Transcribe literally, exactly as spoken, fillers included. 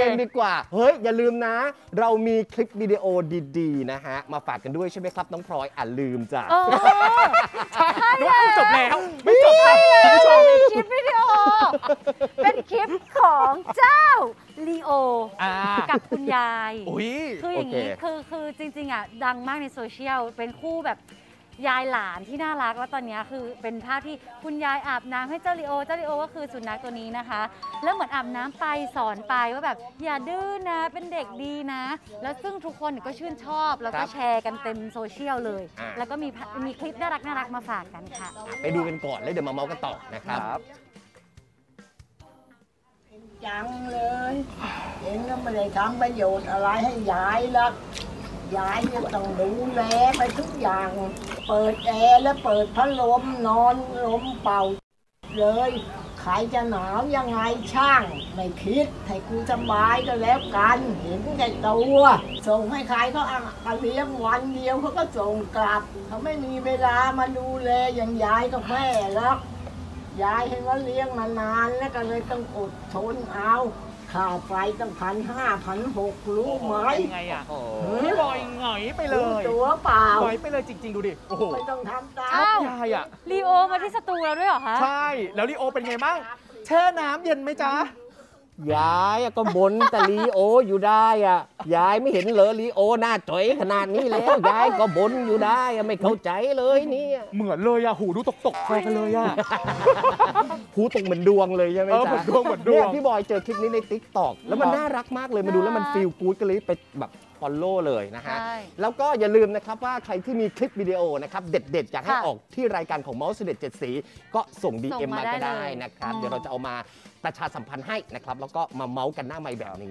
เองดีกว่าเฮ้ยอย่าลืมนะเรามีคลิปวิดีโอดีๆนะฮะมาฝากกันด้วยใช่ไหมครับน้องพลอยอ่ะลืมจ้ะน้องจบแล้วไม่จบค่ะคุณผู้ชมคลิปวิดีโอเป็นคลิปของเจ้าลีโอกับคุณยายคืออย่างนี้คือคือจริงๆอ่ะดังมากในโซเชียลเป็นคู่แบบยายหลานที่น่ารักแล้วตอนนี้คือเป็นภาพที่คุณยายอาบน้ำให้เจ้าลีโอเจ้าลีโอก็คือสุนัขตัวนี้นะคะแล้วเหมือนอาบน้ำไปสอนไปว่าแบบอย่าดื้อนะเป็นเด็กดีนะแล้วซึ่งทุกคนก็ชื่นชอบแล้วก็แชร์กันเต็มโซเชียลเลยแล้วก็มีมีคลิปน่ารักน่ารักมาฝากกันค่ะไปดูกันก่อนแล้วเดี๋ยวมาเมาส์กันต่อนะครับยังเลยเองก็ไม่ได้ทำประโยชน์อะไรให้ยายหรอกยายจะต้องดูแลไปทุกอย่างเปิดแอร์และเปิดพัดลมนอนลมเป่าเลยใครจะหนาวยังไงช่างไม่คิดให้กูสบายก็แล้วกันเห็นแก่ตัวส่งให้ใครก็เอาเลี้ยงวันเดียวเขาก็ส่งกลับเขาไม่มีเวลามาดูแลอย่างยายกับแม่แล้วยายเห็นว่าเลี้ยงมานานแล้วก็เลยต้องอดทนเอาค่าไฟตั้งพันห้าพันหกรู้ไหมยังไงอ่ะไม่ลอยหงอยไปเลยตัวเปล่าหงอยไปเลยจริงๆดูดิโอ้โหไม่ต้องทำตามยายอ่ะลีโอมาที่สตูเราด้วยเหรอคะใช่แล้วลีโอเป็นไงบ้างแช่น้ำเย็นไหมจ๊ะยายก็บ่นแต่ลีโออยู่ได้อ่ะยายไม่เห็นเลยลีโอหน้าจ๋อยขนาดนี้แล้วยายก็บ่นอยู่ได้ไม่เข้าใจเลยนี่เหมือนเลยอ่ะหูดูตกตกใจกันเลยอ่ะหูตกเหมือนดวงเลยใช่ไหมจ๊ะเนี่ยพี่บอยเจอคลิปนี้ในติ๊กต็อกแล้วมันน่ารักมากเลยมาดูแล้วมันฟีลกู๊ดก็เลยไปแบบฟอลโล่เลยนะฮะแล้วก็อย่าลืมนะครับว่าใครที่มีคลิปวิดีโอนะครับเด็ดๆอยากให้ออกที่รายการของเมาส์เด็ดเจ็ดสีก็ส่ง ดี เอ็ม มาก็ได้นะครับเดี๋ยวเราจะเอามาประชาสัมพันธ์ให้นะครับแล้วก็มาเมาส์กันหน้าไมค์แบบนี้